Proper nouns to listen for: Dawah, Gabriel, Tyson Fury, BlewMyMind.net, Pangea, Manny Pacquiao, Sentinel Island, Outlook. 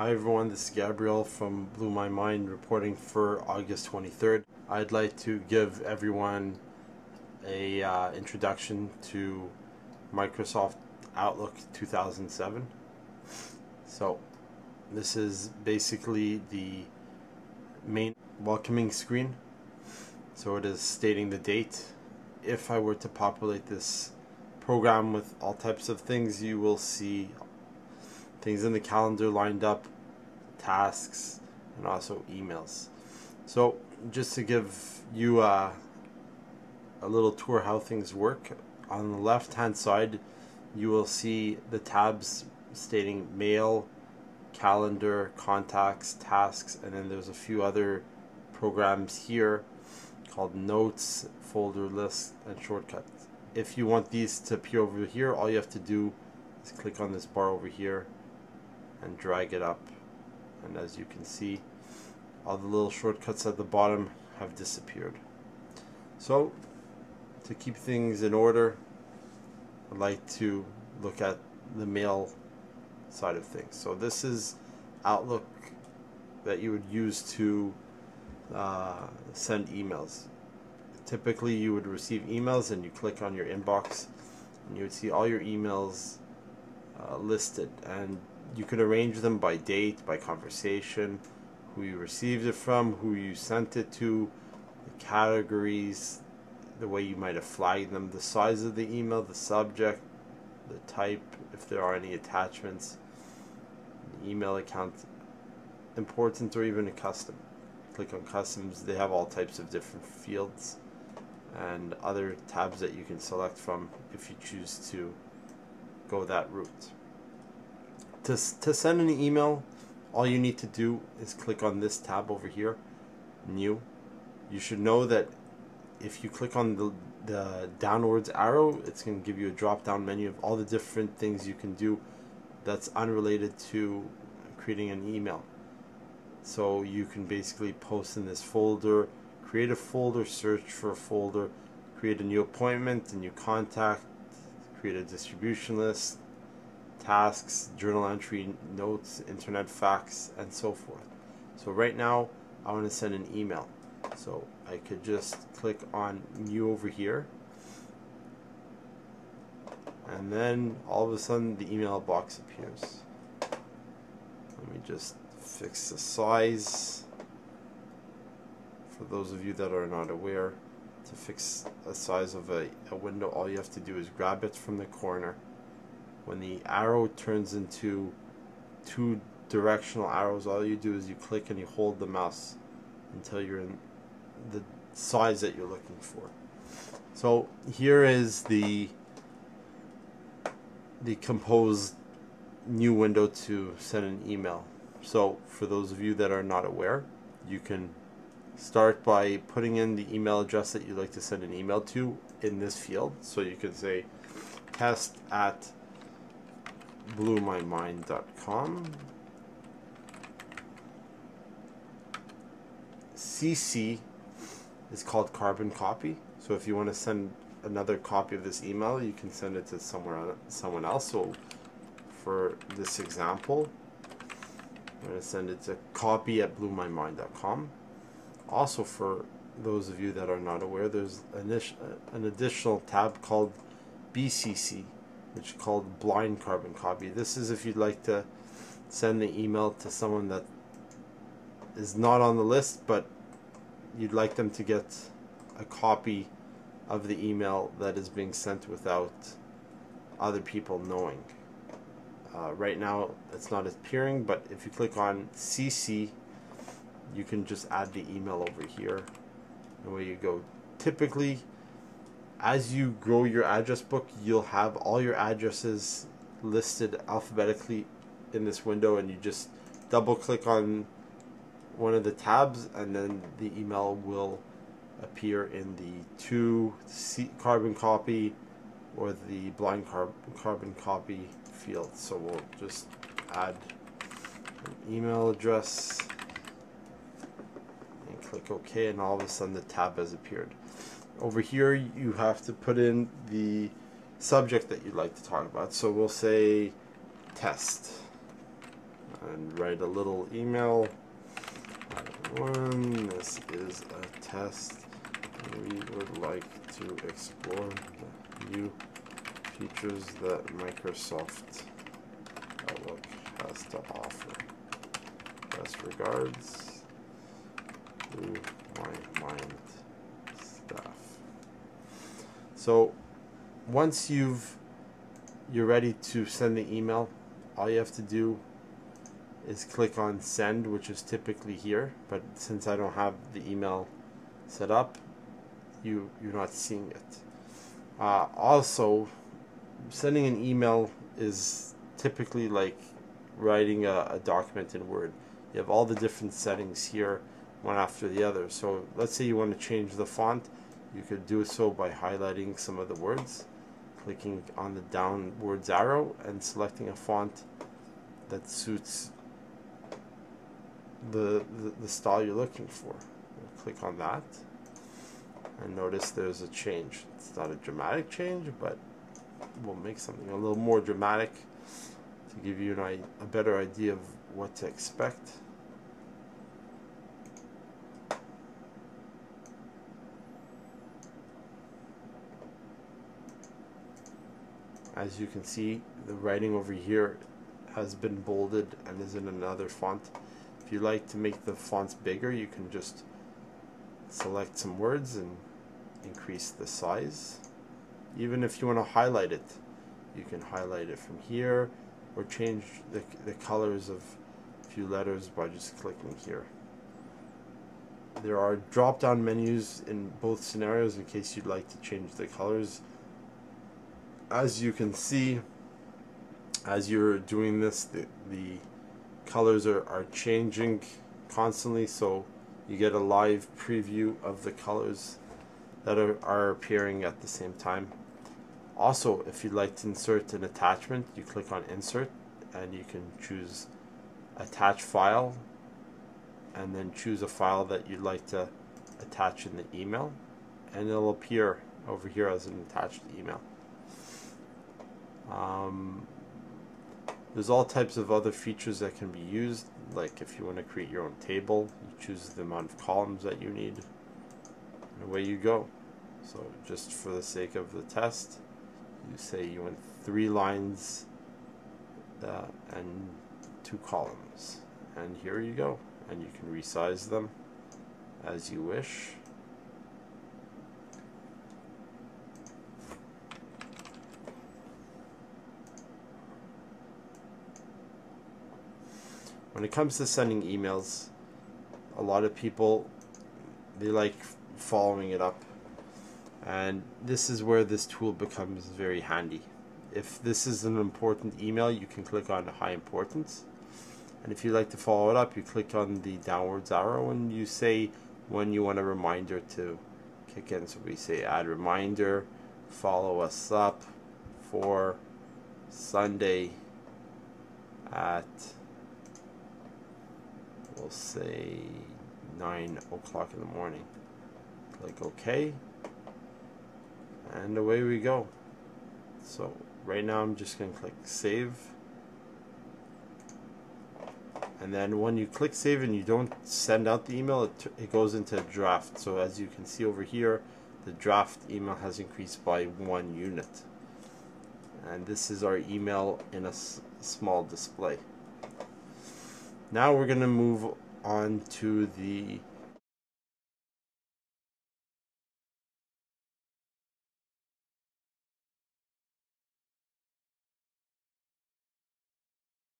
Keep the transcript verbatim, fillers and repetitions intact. Hi everyone, this is Gabriel from Blew My Mind reporting for August twenty-third. I'd like to give everyone a uh, introduction to Microsoft Outlook two thousand seven. So this is basically the main welcoming screen. So it is stating the date. If I were to populate this program with all types of things, you will see things in the calendar lined up, tasks, and also emails. So just to give you uh, a little tour how things work, on the left hand side you will see the tabs stating mail, calendar, contacts, tasks, and then there's a few other programs here called notes, folder lists, and shortcuts. If you want these to appear over here, all you have to do is click on this bar over here and drag it up, and as you can see, all the little shortcuts at the bottom have disappeared. So to keep things in order, I'd like to look at the mail side of things. So this is Outlook that you would use to uh, send emails. Typically you would receive emails and you click on your inbox and you would see all your emails uh, listed, and you could arrange them by date, by conversation, who you received it from, who you sent it to, the categories, the way you might have flagged them, the size of the email, the subject, the type, if there are any attachments, the email account, important, or even a custom. Click on customs. They have all types of different fields and other tabs that you can select from if you choose to go that route. To, to send an email, all you need to do is click on this tab over here, new. You should know that if you click on the, the downwards arrow, it's going to give you a drop down menu of all the different things you can do that's unrelated to creating an email. So you can basically post in this folder, create a folder, search for a folder, create a new appointment, a new contact, create a distribution list, tasks, journal entry, notes, internet fax, and so forth. So right now I want to send an email, so I could just click on new over here, and then all of a sudden the email box appears. Let me just fix the size. For those of you that are not aware, to fix the size of a, a window, all you have to do is grab it from the corner. When the arrow turns into two directional arrows, all you do is you click and you hold the mouse until you're in the size that you're looking for. So here is the the composed new window to send an email. So for those of you that are not aware, you can start by putting in the email address that you'd like to send an email to in this field. So you can say test at Blew My Mind dot com, C C is called carbon copy, so if you want to send another copy of this email, you can send it to somewhere someone else. So for this example, I'm going to send it to copy at Blew My Mind dot com. Also, for those of you that are not aware, there's an, an additional tab called B C C, which is called blind carbon copy. This is if you'd like to send the email to someone that is not on the list, but you'd like them to get a copy of the email that is being sent without other people knowing. Uh, right now it's not appearing, but if you click on C C, you can just add the email over here and away you go. Typically, as you grow your address book, you'll have all your addresses listed alphabetically in this window, and you just double click on one of the tabs and then the email will appear in the to C carbon copy or the blind carb carbon copy field. So we'll just add an email address and click OK, and all of a sudden the tab has appeared. Over here you have to put in the subject that you'd like to talk about, so we'll say test, and write a little email. Everyone, this is a test. We would like to explore the new features that Microsoft Outlook has to offer. Best regards, BlewMyMind staff. So once you've you're ready to send the email, all you have to do is click on send, which is typically here, but since I don't have the email set up, you you're not seeing it. Uh, also, sending an email is typically like writing a, a document in Word. You have all the different settings here, one after the other. So let's say you want to change the font, you could do so by highlighting some of the words, clicking on the downwards arrow, and selecting a font that suits the, the, the style you're looking for. We'll click on that, and notice there's a change. It's not a dramatic change, but we'll make something a little more dramatic to give you an, a better idea of what to expect. As you can see, the writing over here has been bolded and is in another font. If you like to make the fonts bigger, you can just select some words and increase the size. Even if you want to highlight it, you can highlight it from here, or change the, the colors of a few letters by just clicking here. There are drop-down menus in both scenarios in case you'd like to change the colors. As you can see, as you're doing this, the, the colors are, are changing constantly, so you get a live preview of the colors that are, are appearing at the same time. Also, if you'd like to insert an attachment, you click on insert and you can choose attach file, and then choose a file that you'd like to attach in the email, and it'll appear over here as an attached email. Um, there's all types of other features that can be used, like if you want to create your own table, you choose the amount of columns that you need, and away you go. So just for the sake of the test, you say you want three lines uh, and two columns, and here you go, and you can resize them as you wish. When it comes to sending emails, a lot of people, they like following it up, and this is where this tool becomes very handy. If this is an important email, you can click on high importance, and if you like to follow it up, you click on the downwards arrow and you say when you want a reminder to kick in. So we say add reminder, follow us up for Sunday at, we'll say nine o'clock in the morning. Click OK, and away we go. So right now I'm just going to click save, and then when you click save and you don't send out the email, it, it goes into a draft. So as you can see over here, the draft email has increased by one unit, and this is our email in a s small display. Now we're going to move on to the